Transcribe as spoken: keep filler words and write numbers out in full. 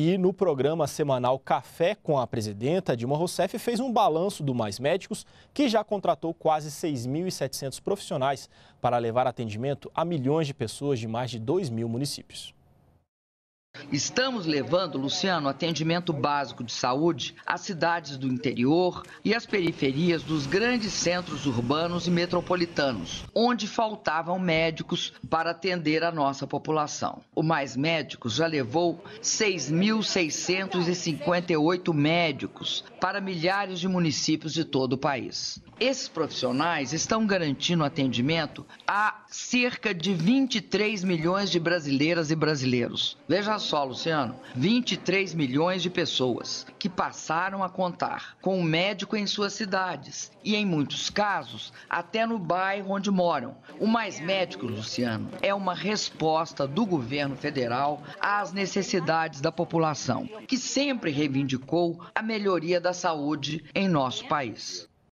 E no programa semanal Café com a Presidenta, Dilma Rousseff fez um balanço do Mais Médicos, que já contratou quase seis mil e setecentos profissionais para levar atendimento a milhões de pessoas de mais de dois mil municípios. Estamos levando, Luciano, atendimento básico de saúde às cidades do interior e às periferias dos grandes centros urbanos e metropolitanos, onde faltavam médicos para atender a nossa população. O Mais Médicos já levou seis mil seiscentos e cinquenta e oito médicos para milhares de municípios de todo o país. Esses profissionais estão garantindo atendimento a cerca de vinte e três milhões de brasileiras e brasileiros. Veja só, Luciano, vinte e três milhões de pessoas que passaram a contar com um médico em suas cidades e, em muitos casos, até no bairro onde moram. O Mais Médicos, Luciano, é uma resposta do governo federal às necessidades da população, que sempre reivindicou a melhoria da saúde em nosso país.